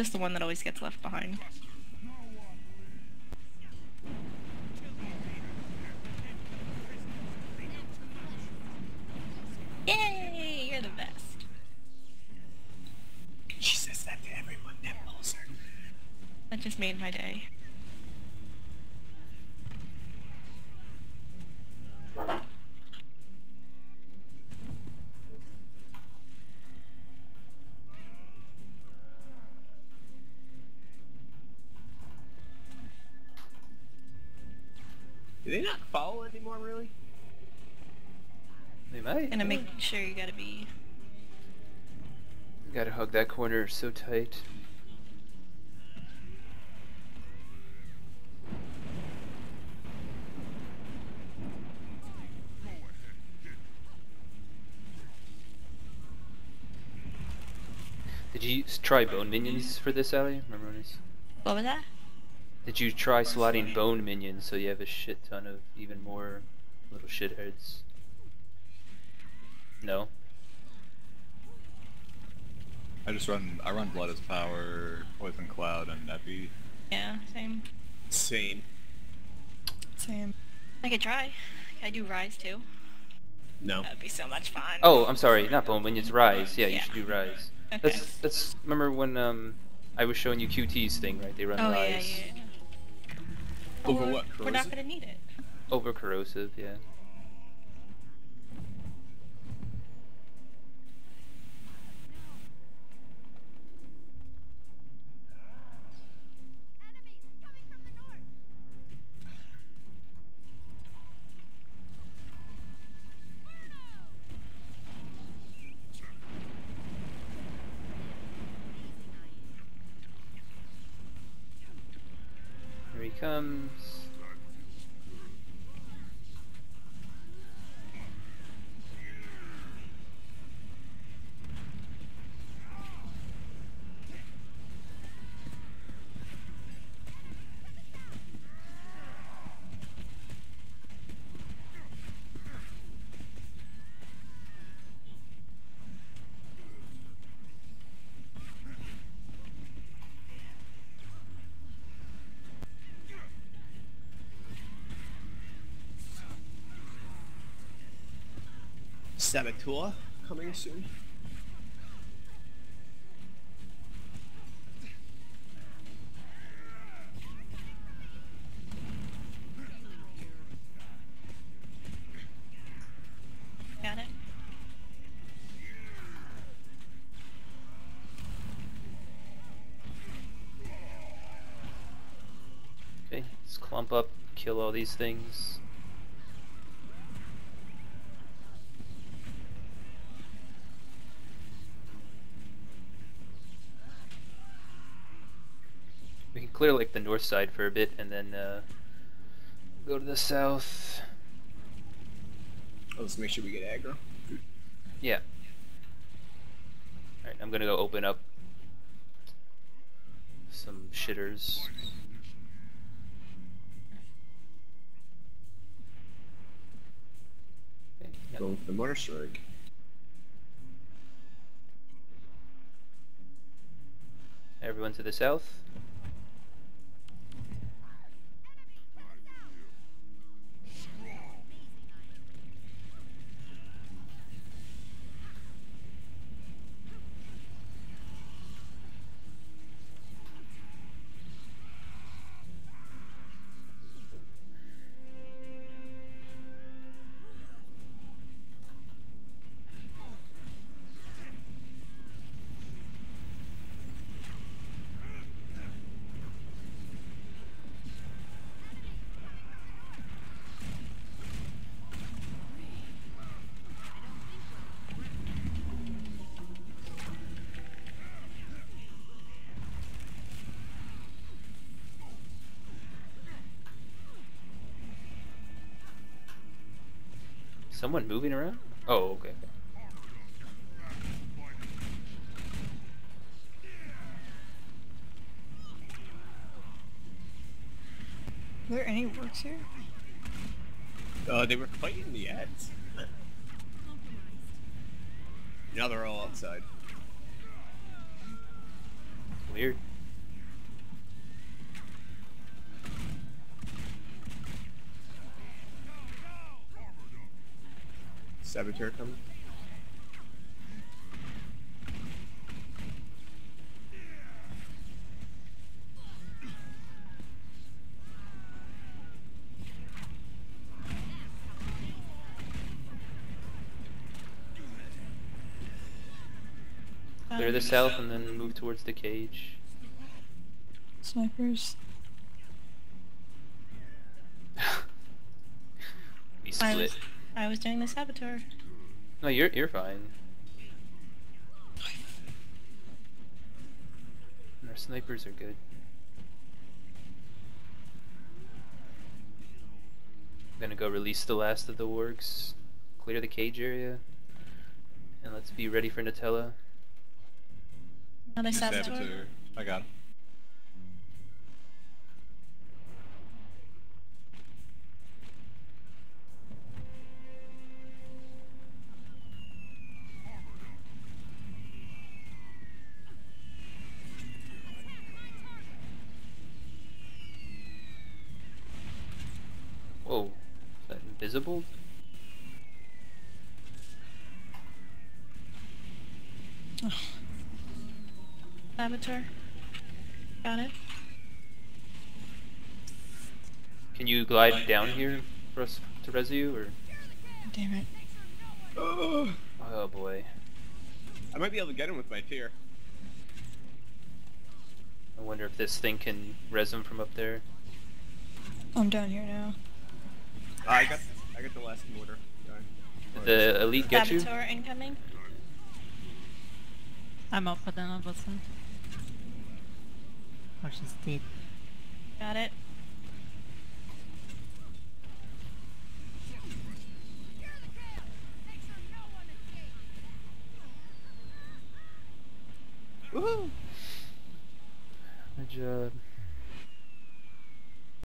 Just the one that always gets left behind. Yay! You're the best. She says that to everyone that follows her. That just made my day. Do they not follow anymore, really? They might. And I make sure you gotta be... You gotta hug that corner so tight. Did you try bone minions for this, Allie? Remember when it's... What was that? Did you try slotting bone minions so you have a shit ton of even more little shitheads? No? I run Blood as Power, Poison Cloud, and Neppy. Yeah, same. Same. I could try. I do Rise too. No. That'd be so much fun. Oh, I'm sorry, not bone minions, Rise. Yeah, you should do Rise. Okay. That's remember when I was showing you QT's thing, right? They run Rise. Yeah. Over what? Corrosive? We're not gonna need it. Over corrosive, yeah. Comes. Saboteur coming soon. Got it. Okay, let's clump up, kill all these things. Clear like the north side for a bit and then go to the south. Let's make sure we get aggro. Yeah. Alright, I'm gonna go open up some shitters. Okay, yep. Go for the motor strike. Everyone to the south. Someone moving around? Oh, okay. Were there any works here? They were fighting the ads. Now they're all outside. Weird. Saboteur coming. Clear the south and then move towards the cage. Snipers. We split. I was doing the saboteur. No, you're fine. And our snipers are good. I'm gonna go release the last of the wargs, clear the cage area, and let's be ready for Nutella. Another saboteur. I got him. Whoa, is that invisible? Oh. Saboteur. Got it. Can you glide down here for us to resu, or? Damn it. Oh. Oh boy. I might be able to get him with my tier. I wonder if this thing can res him from up there. I'm down here now. I got the last mortar. Did the elite get you? Saboteur incoming. I'm up for them, Watson. Or she's dead. Got it. Woohoo! Good job.